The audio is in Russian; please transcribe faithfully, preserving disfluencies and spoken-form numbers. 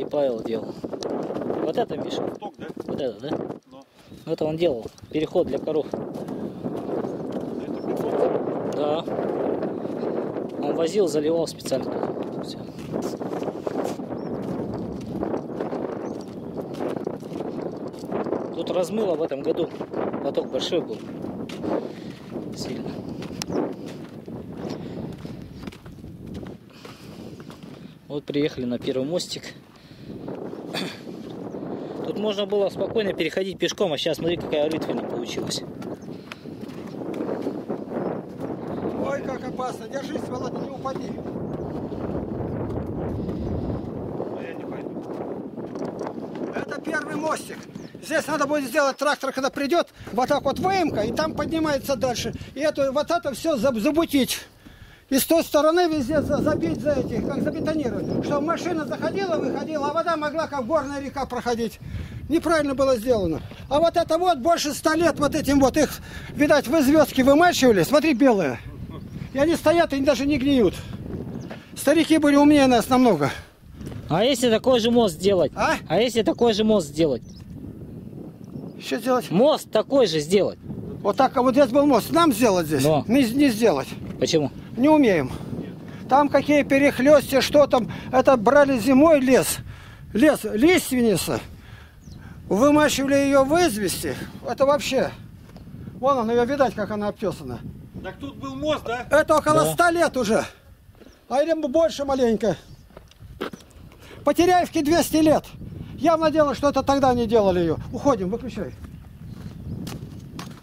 и Павел делал. Вот это, Миша? Ток, да? Вот это, да? Но. Это он делал. Переход для коров. Это приход? Да. Он возил, заливал специально. Все. Тут размыло в этом году. Поток большой был. Сильно. Вот приехали на первый мостик. Тут можно было спокойно переходить пешком, а сейчас смотри, какая рытвина получилась. Ой, как опасно. Держись, Володя, не упади. А я не пойду. Это первый мостик. Здесь надо будет сделать трактор, когда придет, вот так вот выемка, и там поднимается дальше. И это, вот это все забутить. И с той стороны везде забить за этих, как забетонировать. Чтобы машина заходила, выходила, а вода могла, как горная река, проходить. Неправильно было сделано. А вот это вот больше ста лет вот этим вот их, видать, в звездки вымачивали. Смотри, белые. И они стоят и даже не гниют. Старики были умнее нас намного. А если такой же мост сделать? А? А если такой же мост сделать? Что сделать? Мост такой же сделать. Вот так, а вот здесь был мост. Нам сделать здесь? Но. Не, не сделать. Почему? Не умеем. Там какие перехлёсты, что там. Это брали зимой лес. Лес, лиственница. Вымачивали ее в извести. Это вообще. Вон она, ее видать, как она обтесана. Так тут был мост, да? Это около ста да. лет уже. А или больше маленько. Потеряевке двести лет. Явно дело, что это тогда не делали ее. Уходим, выключай.